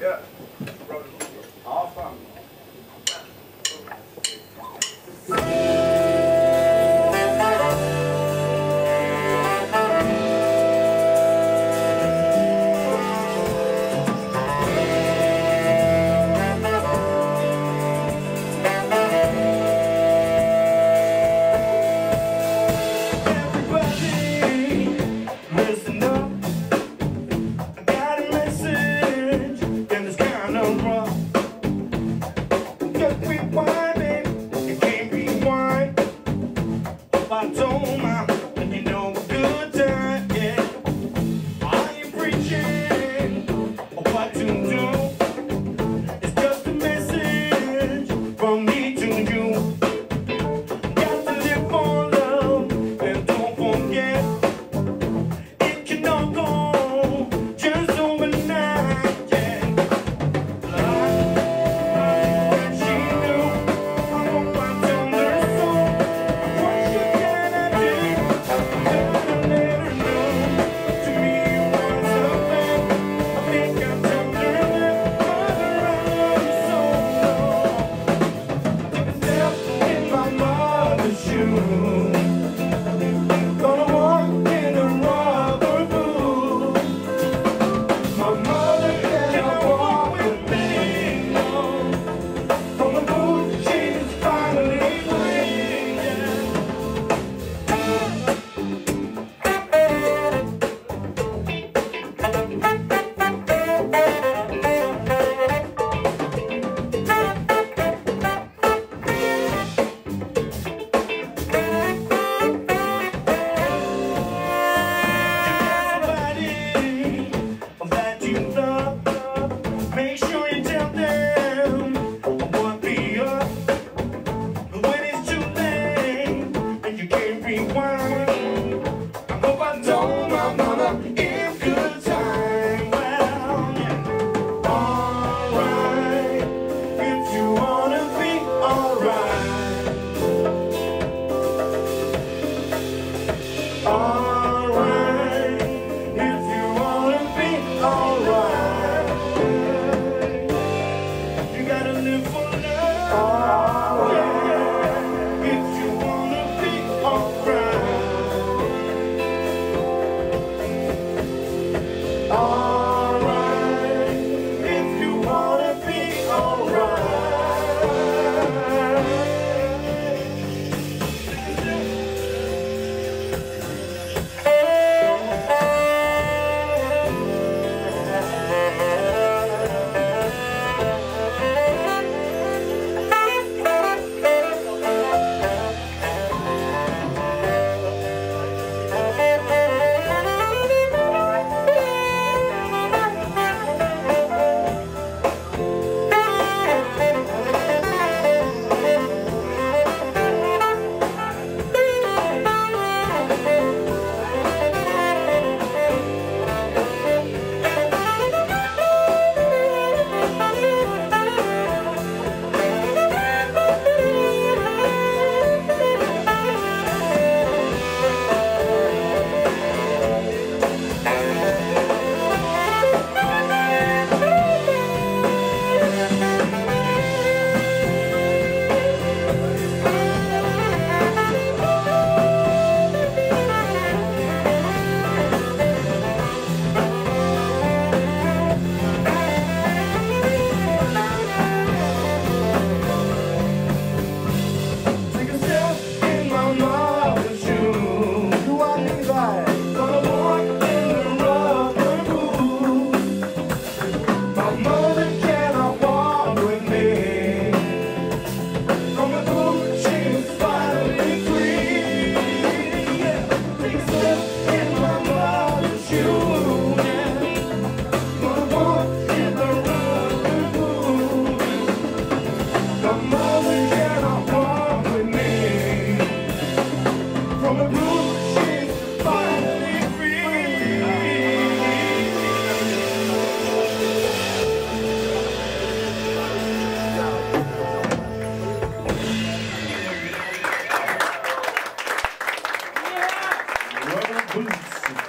Yeah. All fun. Boots.